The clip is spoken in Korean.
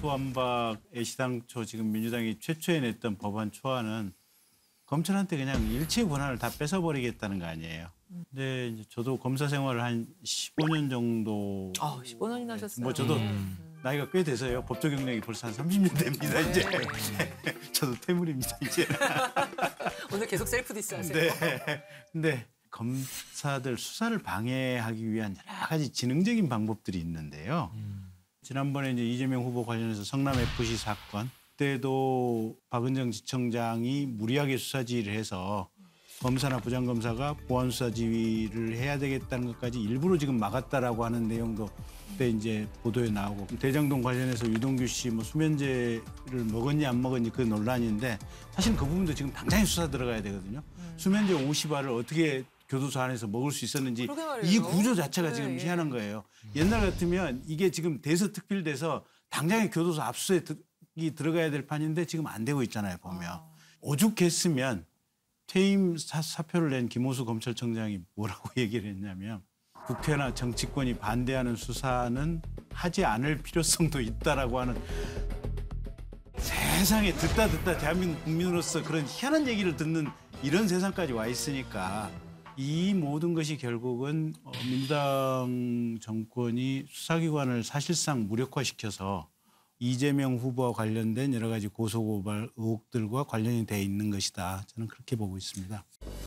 검수완박 애시당초 지금 민주당이 최초에 냈던 법안 초안은 검찰한테 그냥 일체 권한을 다 뺏어버리겠다는 거 아니에요. 근데 이제 저도 검사 생활을 한 15년 정도. 아, 15년이나 하셨어요. 뭐 저도 나이가 꽤 돼서요. 법조 경력이 벌써 한 30년 됩니다. 이제 저도 퇴물입니다. 이제 오늘 계속 셀프 디스 하세요. 네. 근데 검사들 수사를 방해하기 위한 여러 가지 지능적인 방법들이 있는데요. 지난번에 이제 이재명 후보 관련해서 성남 F.C. 사건 때도 박은정 지청장이 무리하게 수사 지휘를 해서 검사나 부장검사가 보안 수사 지휘를 해야 되겠다는 것까지 일부러 지금 막았다라고 하는 내용도 그때 이제 보도에 나오고, 대장동 관련해서 유동규 씨 뭐 수면제를 먹었니 안 먹었니 그 논란인데 사실 그 부분도 지금 당장에 수사 들어가야 되거든요. 수면제 50알을 어떻게 교도소 안에서 먹을 수 있었는지 이 구조 자체가 지금 희한한 거예요. 옛날 같으면 이게 지금 대서특필돼서 당장에 교도소 압수수색이 들어가야 될 판인데 지금 안 되고 있잖아요, 보면. 아. 오죽했으면 퇴임 사표를 낸 김오수 검찰청장이 뭐라고 얘기를 했냐면, 국회나 정치권이 반대하는 수사는 하지 않을 필요성도 있다라고 하는, 세상에 듣다 듣다 대한민국 국민으로서 그런 희한한 얘기를 듣는 이런 세상까지 와 있으니까 이 모든 것이 결국은 민주당 정권이 수사기관을 사실상 무력화시켜서 이재명 후보와 관련된 여러 가지 고소고발 의혹들과 관련이 돼 있는 것이다. 저는 그렇게 보고 있습니다.